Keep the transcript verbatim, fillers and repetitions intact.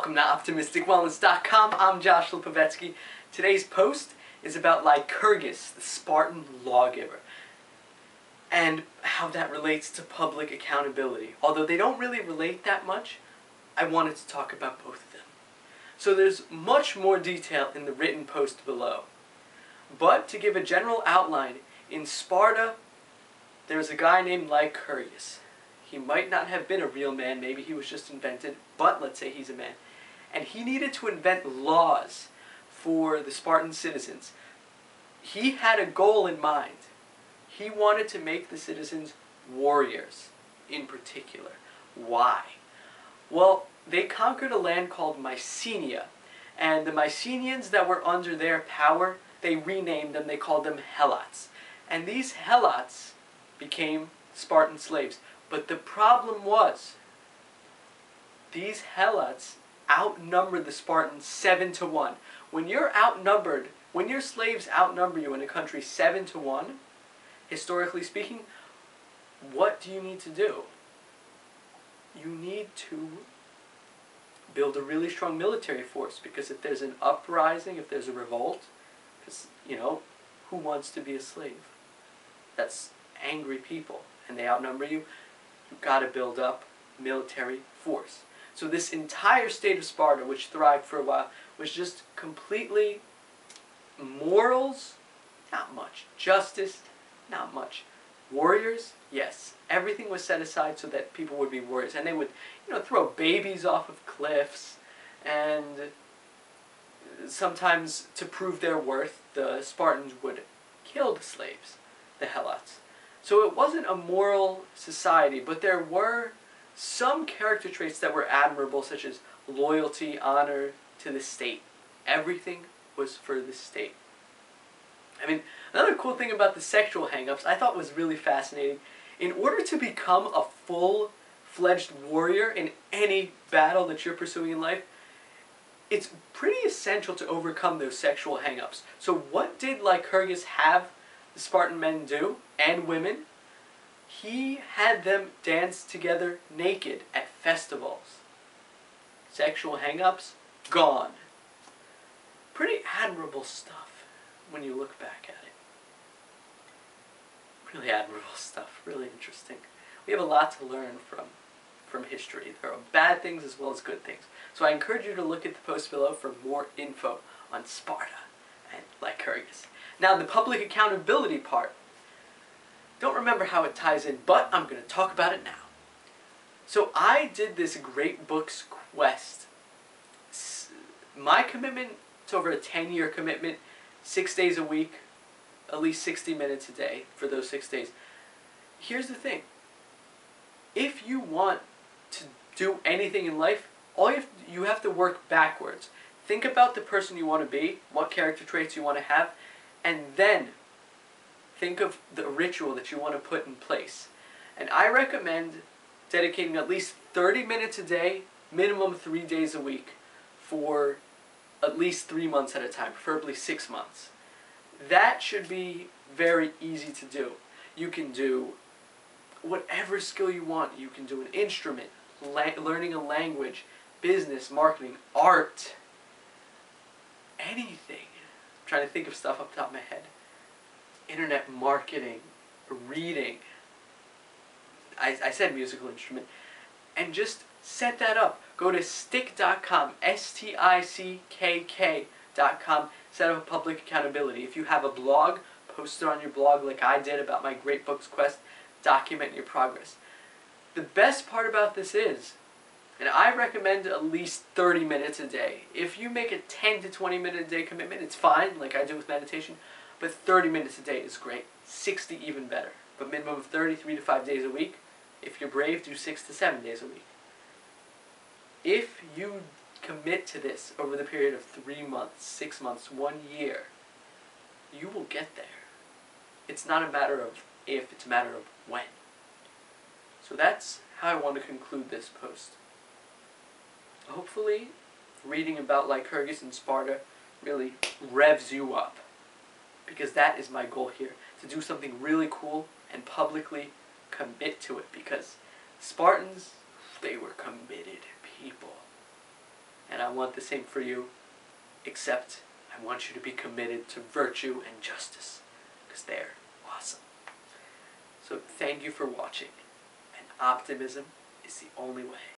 Welcome to Optimistic Wellness dot com. I'm Josh Lipovetsky. Today's post is about Lycurgus, the Spartan lawgiver, and how that relates to public accountability. Although they don't really relate that much, I wanted to talk about both of them. So there's much more detail in the written post below. But to give a general outline, in Sparta, there was a guy named Lycurgus. He might not have been a real man, maybe he was just invented, but let's say he's a man. And he needed to invent laws for the Spartan citizens. He had a goal in mind. He wanted to make the citizens warriors, in particular. Why? Well, they conquered a land called Mycenae, and the Mycenaeans that were under their power, they renamed them, they called them Helots. And these Helots became Spartan slaves. But the problem was, these Helots outnumbered the Spartans seven to one. When you're outnumbered, when your slaves outnumber you in a country seven to one, historically speaking, what do you need to do? You need to build a really strong military force, because if there's an uprising, if there's a revolt, because, you know, who wants to be a slave? That's angry people, and they outnumber you. You've got to build up military force. So this entire state of Sparta, which thrived for a while, was just completely morals, not much. Justice, not much. Warriors, yes. Everything was set aside so that people would be warriors. And they would, you know, throw babies off of cliffs. And sometimes, to prove their worth, the Spartans would kill the slaves, the Helots. So it wasn't a moral society, but there were some character traits that were admirable, such as loyalty, honor to the state. Everything was for the state. I mean, another cool thing about the sexual hang-ups I thought was really fascinating. In order to become a full-fledged warrior in any battle that you're pursuing in life, it's pretty essential to overcome those sexual hang-ups. So what did Lycurgus have the Spartan men do, and women? He had them dance together naked at festivals. Sexual hang-ups, gone. Pretty admirable stuff when you look back at it. Really admirable stuff, really interesting. We have a lot to learn from, from history. There are bad things as well as good things. So I encourage you to look at the post below for more info on Sparta and Lycurgus. Now, the public accountability part. Don't remember how it ties in, but I'm going to talk about it now. So I did this Great Books Quest. My commitment, it's over a ten-year commitment, six days a week, at least sixty minutes a day for those six days. Here's the thing. If you want to do anything in life, all you have to, you have to work backwards. Think about the person you want to be, what character traits you want to have, and then think of the ritual that you want to put in place. And I recommend dedicating at least thirty minutes a day, minimum three days a week, for at least three months at a time, preferably six months. That should be very easy to do. You can do whatever skill you want. You can do an instrument, learning a language, business, marketing, art, anything. Trying to think of stuff off the top of my head. Internet marketing, reading, I, I said musical instrument, and just set that up. Go to stick dot com, S T I C K K dot com, set up a public accountability. If you have a blog, post it on your blog like I did about my Great Books Quest, document your progress. The best part about this is, and I recommend at least thirty minutes a day. If you make a ten to twenty minute a day commitment, it's fine, like I do with meditation, but thirty minutes a day is great. sixty even better. But minimum of thirty, three to five days a week. If you're brave, do six to seven days a week. If you commit to this over the period of three months, six months, one year, you will get there. It's not a matter of if, it's a matter of when. So that's how I want to conclude this post. Hopefully, reading about Lycurgus and Sparta really revs you up, because that is my goal here, to do something really cool and publicly commit to it, because Spartans, they were committed people. And I want the same for you, except I want you to be committed to virtue and justice, because they're awesome. So thank you for watching, and optimism is the only way.